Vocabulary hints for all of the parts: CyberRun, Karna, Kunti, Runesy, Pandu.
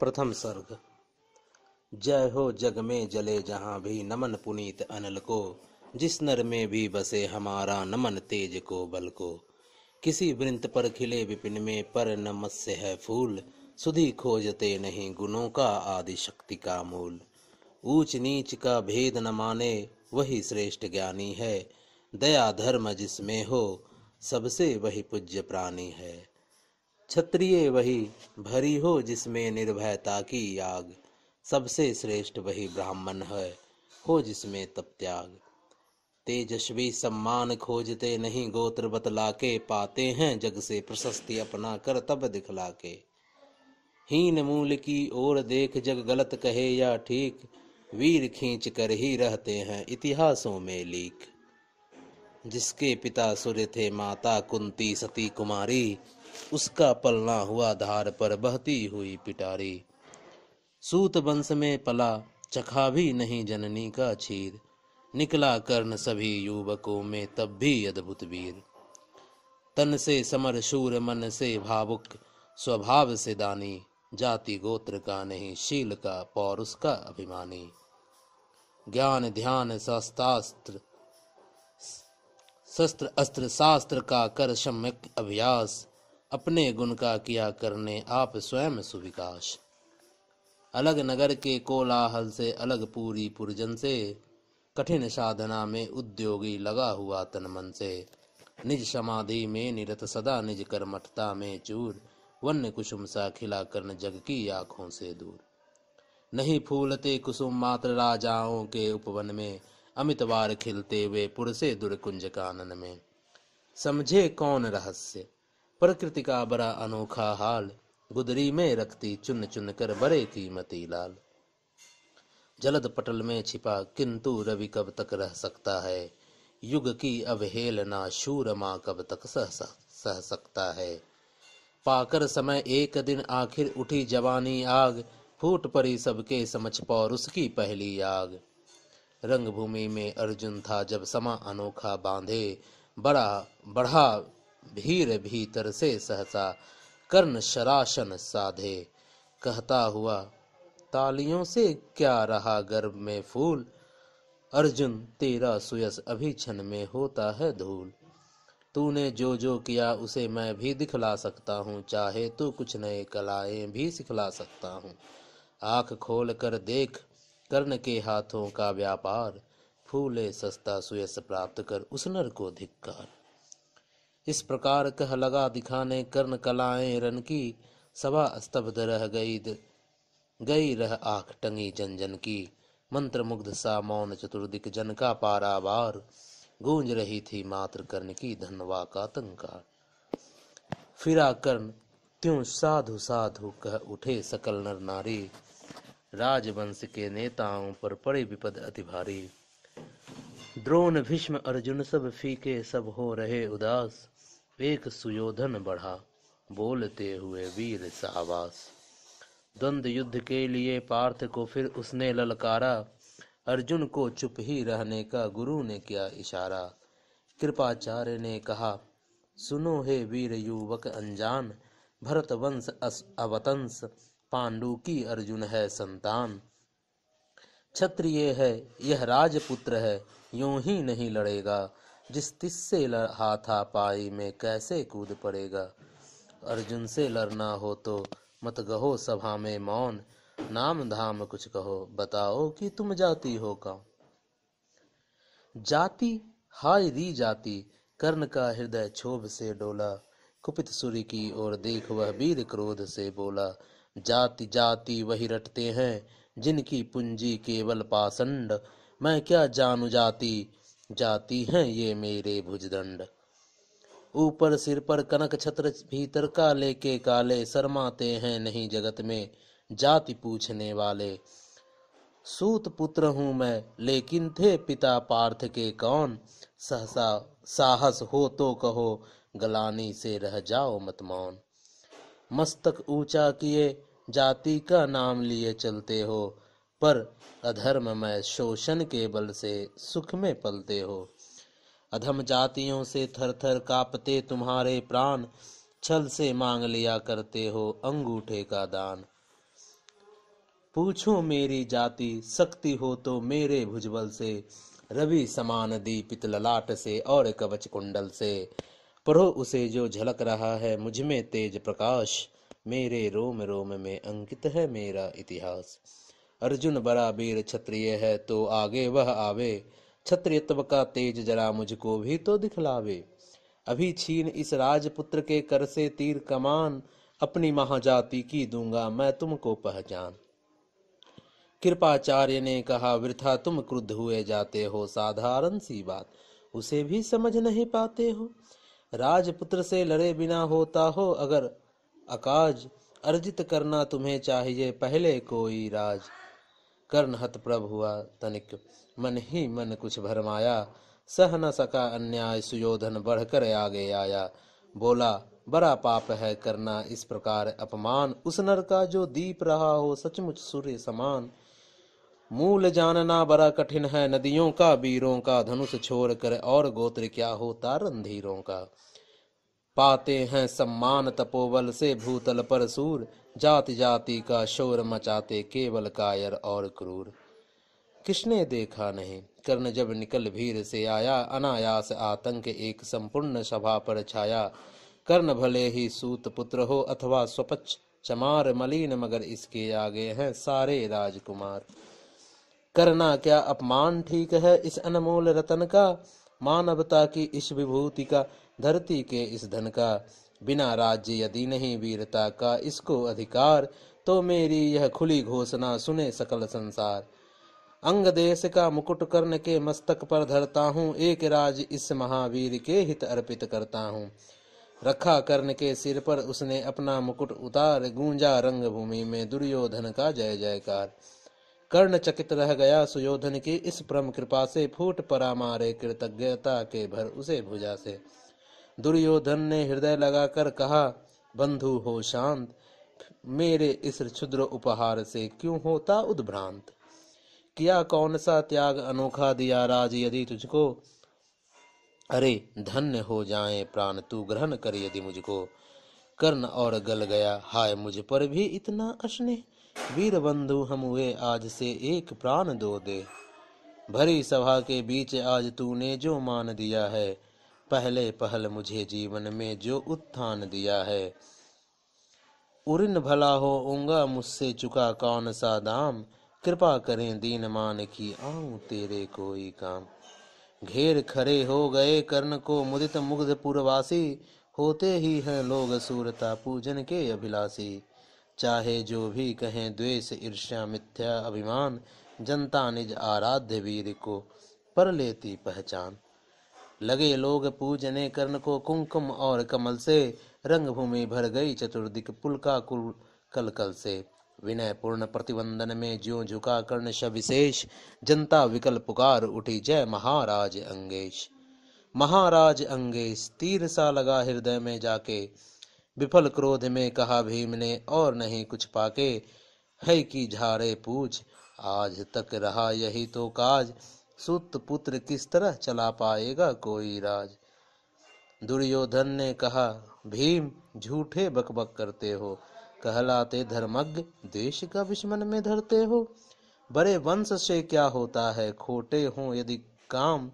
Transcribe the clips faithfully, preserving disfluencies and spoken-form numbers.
प्रथम सर्ग। जय हो जग में जले जहाँ भी, नमन पुनीत अनल को। जिस नर में भी बसे हमारा, नमन तेज को बल को। किसी वृंत पर खिले विपिन में, पर नमस्य है फूल। सुधी खोजते नहीं गुणों का, आदि शक्ति का मूल। ऊंच नीच का भेद न माने, वही श्रेष्ठ ज्ञानी है। दया धर्म जिसमें हो, सबसे वही पूज्य प्राणी है। क्षत्रिय वही भरी हो, जिसमें निर्भयता की आग। सबसे श्रेष्ठ वही ब्राह्मण है, हो जिसमें तप त्याग। तेजस्वी सम्मान खोजते नहीं, गोत्र बतला के पाते हैं। जग से प्रशस्ति अपना कर तब दिखला के। हीन मूल की ओर देख जग, गलत कहे या ठीक। वीर खींच कर ही रहते हैं, इतिहासों में लीक। जिसके पिता सूर्य थे, माता कुंती सती कुमारी। उसका पलना हुआ धार पर, बहती हुई पिटारी। सूत वंश में पला, चखा भी नहीं जननी का क्षीर। निकला कर्ण सभी युवकों में, तब भी अद्भुत वीर। तन से समर शूर, मन से भावुक, स्वभाव से दानी। जाति गोत्र का नहीं, शील का पौरुष का अभिमानी। ज्ञान ध्यान शास्त्रास्त्र शस्त्र अस्त्र शास्त्र का कर सम्यक अभ्यास। अपने गुण का किया करने, आप स्वयं सुविकास। अलग नगर के कोलाहल से, अलग पूरी पुरजन से। कठिन साधना में उद्योगी लगा हुआ तन मन से। निज समाधि में निरत सदा, निज कर्मठता में चूर। वन्य कुसुम सा खिला कर्ण जग की आँखों से दूर। नहीं फूलते कुसुम मात्र राजाओं के उपवन में। अमितवार खिलते हुए पुर से दूर कुंज कानन में। समझे कौन रहस्य प्रकृति का बड़ा अनोखा हाल। गुदरी में रखती चुन चुन कर बड़े कीमती लाल। जलद पटल में छिपा किंतु रवि कब तक रह सकता है। युग की अवहेलना शूरमा कब तक सह सह सकता है। पाकर समय एक दिन आखिर उठी जवानी आग। फूट पड़ी सबके समझ पौरुष की पहली आग। रंगभूमि में अर्जुन था जब समा अनोखा बांधे। बड़ा बढ़ा भीड़ भीतर से सहसा कर्ण शरासन साधे। कहता हुआ तालियों से क्या रहा गर्भ में फूल। अर्जुन तेरा सुयस अभी क्षण में होता है धूल। तूने जो जो किया उसे मैं भी दिखला सकता हूँ। चाहे तो कुछ नए कलाएं भी सिखला सकता हूँ। आँख खोल कर देख कर्ण के हाथों का व्यापार। फूले सस्ता सुयस प्राप्त कर उस नर को धिक्कार। इस प्रकार कह लगा दिखाने कर्ण कलाएं रन की। सभा स्तब्ध रह गई गई रह आँख टंगी जन जन की। मंत्रमुग्ध सा मौन चतुर्दिक जन का पारावार। गूंज रही थी मात्र कर्ण की धनवा का तंकार। फिरा कर्ण त्यों साधु साधु कह उठे सकल नर नारी। राजवंश के नेताओं पर पड़े विपद अति भारी। द्रोण भीष्म अर्जुन सब फीके, सब हो रहे उदास। एक सुयोधन बढ़ा बोलते हुए वीर साहवास। द्वंद युद्ध के लिए पार्थ को फिर उसने ललकारा। अर्जुन को चुप ही रहने का गुरु ने किया इशारा। कृपाचार्य ने कहा सुनो हे वीर युवक अनजान। भरत वंश अवतंस, पांडु की अर्जुन है संतान। क्षत्रिय है यह राजपुत्र है, यूं ही नहीं लड़ेगा। जिस तिससे हाथा पाई में, कैसे कूद पड़ेगा। अर्जुन से लड़ना हो तो मत गहो सभा में मौन। नाम धाम कुछ कहो, बताओ कि तुम जाति हो कौन। जाति हाय री जाति, कर्ण का हृदय क्षोभ से डोला। कुपित सूर्य की ओर देख वह वीर क्रोध से बोला। जाति जाति वही रटते हैं, जिनकी पूंजी केवल पासंड। मैं क्या जानू जाति, जाति हैं ये मेरे भुजदंड। ऊपर सिर पर कनक छत्र, भीतर काले के काले। शर्माते हैं नहीं जगत में जाति पूछने वाले। सूत पुत्र हूँ मैं, लेकिन थे पिता पार्थ के कौन। सहसा साहस हो तो कहो, गलानी से रह जाओ मत मौन। मस्तक ऊंचा किए जाति का नाम लिए चलते हो। पर अधर्म में शोषण के बल से सुख में पलते हो। अधम जातियों से थर थर कांपते तुम्हारे प्राण। छल से मांग लिया करते हो अंगूठे का दान। पूछो मेरी जाति, शक्ति हो तो मेरे भुजबल से। रवि समान दीपित ललाट से और कवच कुंडल से, पढ़ो उसे जो झलक रहा है मुझ में तेज प्रकाश। मेरे रोम रोम में अंकित है मेरा इतिहास। अर्जुन बड़ा वीर क्षत्रिय है तो आगे वह आवे, क्षत्रियत्व का तेज जरा मुझको भी तो दिखलावे। अभी छीन इस राजपुत्र के कर से तीर कमान, अपनी महाजाति की दूंगा मैं तुमको पहचान। कृपाचार्य ने कहा वृथा तुम क्रुद्ध हुए जाते हो, साधारण सी बात उसे भी समझ नहीं पाते हो। राजपुत्र से लड़े बिना होता हो अगर अकाज, अर्जित करना तुम्हें चाहिए पहले कोई राज। कर्ण हतप्रभ हुआ तनिक, मन ही मन कुछ भरमाया, सह न सका अन्याय सुयोधन बढ़कर आगे आया। बोला बड़ा पाप है करना इस प्रकार अपमान, उस नर का जो दीप रहा हो सचमुच सूर्य समान। मूल जानना बड़ा कठिन है नदियों का, वीरों का धनुष छोड़कर और गोत्र क्या होता रणधीरों का। पाते हैं सम्मान तपोबल से भूतल पर सूर, जाति जाति का शोर मचाते केवल कायर और क्रूर। किसने देखा नहीं, कर्ण जब निकल भीड़ से आया, अनायास आतंक एक संपूर्ण सभा पर छाया। कर्ण भले ही सूत पुत्र हो अथवा स्वपक्ष चमार, मलिन मगर इसके आगे हैं सारे राजकुमार। करना क्या अपमान ठीक है इस अनमोल रतन का, मानवता की इस विभूति का, धरती के इस धन का। बिना राज्य यदि नहीं वीरता का इसको अधिकार, तो मेरी यह खुली घोषणा सुने सकल संसार। अंग देश का मुकुट कर्ण के मस्तक पर धरता हूँ, एक राज इस महावीर के हित अर्पित करता हूँ। रखा कर्ण के सिर पर उसने अपना मुकुट उतार, गूंजा रंगभूमि में दुर्योधन का जय जयकार। कर्ण चकित रह गया सुयोधन की इस परम कृपा से, फूट परा मारे कृतज्ञता के भर उसे भुजा से। दुर्योधन ने हृदय लगाकर कहा बंधु हो शांत, मेरे इस क्षुद्र उपहार से क्यों होता उद्भ्रांत। किया कौन सा त्याग अनोखा दिया राज यदि तुझको, अरे धन्य हो जाए प्राण तू ग्रहण कर यदि मुझको। कर्ण और गल गया, हाय मुझ पर भी इतना अस्नेह, वीर बंधु हम हुए आज से एक प्राण दो दे। भरी सभा के बीच आज तूने जो मान दिया है, पहले पहल मुझे जीवन में जो उत्थान दिया है। उरिन भला होऊंगा मुझसे चुका कौन सा दाम, कृपा करें दीनमान की आऊं तेरे कोई काम। घेर खड़े हो गए कर्ण को मुदित मुग्ध पुरवासी, होते ही हैं लोग सूरता पूजन के अभिलाषी। चाहे जो भी कहें द्वेष ईर्ष्या मिथ्या अभिमान, जनता निज आराध्य वीर को पर लेती पहचान। लगे लोग पूजने कर्ण को कुंकुम और कमल से, रंगभूमि भर गई चतुर्दिक पुलका कुल कलकल से। विनय पूर्ण प्रतिवंदन में ज्यों झुका कर्ण सविशेष, जनता विकल पुकार उठी जय महाराज अंगेश। महाराज अंगेश तीर सा लगा हृदय में जाके, विफल क्रोध में कहा भीम ने और नहीं कुछ पाके। है कि झारे पूछ आज तक रहा यही तो काज, सूत पुत्र किस तरह चला पाएगा कोई राज। दुर्योधन ने कहा भीम झूठे बकबक करते हो, कहलाते धर्मज्ञ देश का दुश्मन में धरते हो। बड़े वंश से क्या होता है खोटे हो यदि काम,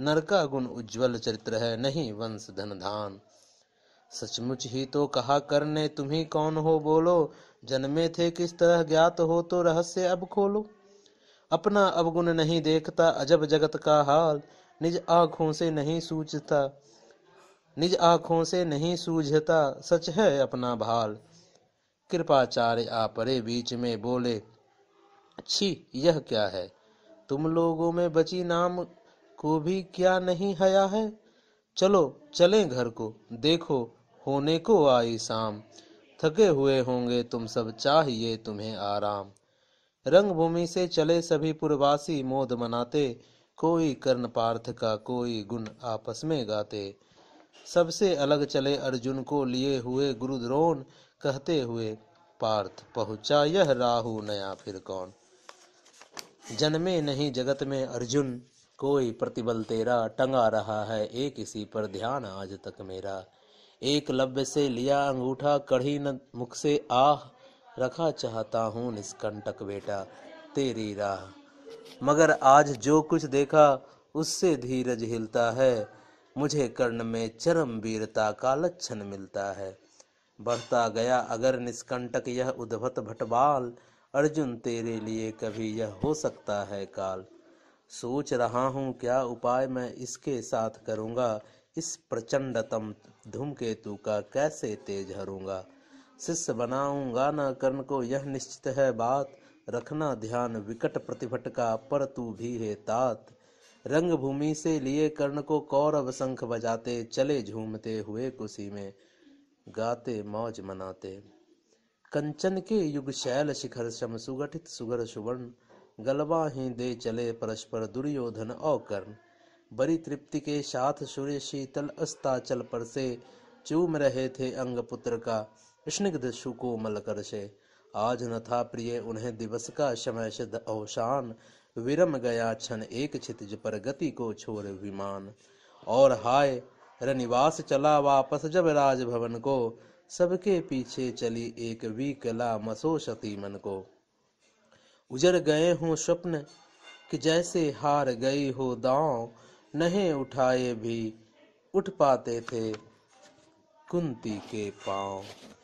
नर का गुण उज्जवल चरित्र है नहीं वंश धन धान। सचमुच ही तो कहा करने तुम्ही कौन हो बोलो, जन्मे थे किस तरह ज्ञात हो तो रहस्य अब खोलो। अपना अवगुण नहीं देखता अजब जगत का हाल, निज आँखों से नहीं सूझता निज आँखों से नहीं सूझता सच है अपना भाल। कृपाचार्य आ परे बीच में, बोले छी यह क्या है, तुम लोगों में बची नाम को भी क्या नहीं हया है। चलो चलें घर को, देखो होने को आई शाम, थके हुए होंगे तुम सब चाहिए तुम्हें आराम। रंगभूमि से चले सभी पुरवासी मोद मनाते, कोई कर्ण पार्थ का कोई गुण आपस में गाते। सबसे अलग चले अर्जुन को लिए हुए गुरु द्रोण, कहते हुए पार्थ पहुंचा यह राहु नया फिर कौन। जन्मे नहीं जगत में अर्जुन कोई प्रतिबल तेरा, टंगा रहा है एक इसी पर ध्यान आज तक मेरा। एक लव्य से लिया अंगूठा कढ़ी न मुख से आह, रखा चाहता हूँ निष्कंटक बेटा तेरी राह। मगर आज जो कुछ देखा उससे धीरज हिलता है, मुझे कर्ण में चरम वीरता का लक्षण मिलता है। बढ़ता गया अगर निष्कंटक यह उद्धत भटबाल, अर्जुन तेरे लिए कभी यह हो सकता है काल। सोच रहा हूँ क्या उपाय मैं इसके साथ करूँगा, इस प्रचंडतम धूमकेतु का कैसे तेज हरूंगा। शिष्य बनाऊंगा न कर्ण को यह निश्चित है बात, रखना ध्यान विकट प्रतिभट का पर तू भी है तात। रंगभूमि से लिए कर्ण को कौरव शंख बजाते, चले झूमते हुए कुशी में गाते मौज मनाते। कंचन के युग शैल शिखर सम सुगठित सुगर सुवर्ण, गलबा ही दे चले परस्पर दुर्योधन और कर्ण। बड़ी तृप्ति के साथ सूर्य शीतल अस्ताचल पर से, चूम रहे थे अंग पुत्र का स्निग्ध सुकोमल कर से। आज न था प्रिय उन्हें दिवस का समय सिद्ध अवसान, विरम गया क्षण एक क्षितिज पर गति को छोड़ विमान। और हाय रनिवास चला वापस जब राजभवन को, सबके पीछे चली एक विकला मसो सती मन को। उजर गए हों स्वप्न कि जैसे हार गई हो दांव, नहीं उठाए भी उठ पाते थे कुंती के पांव।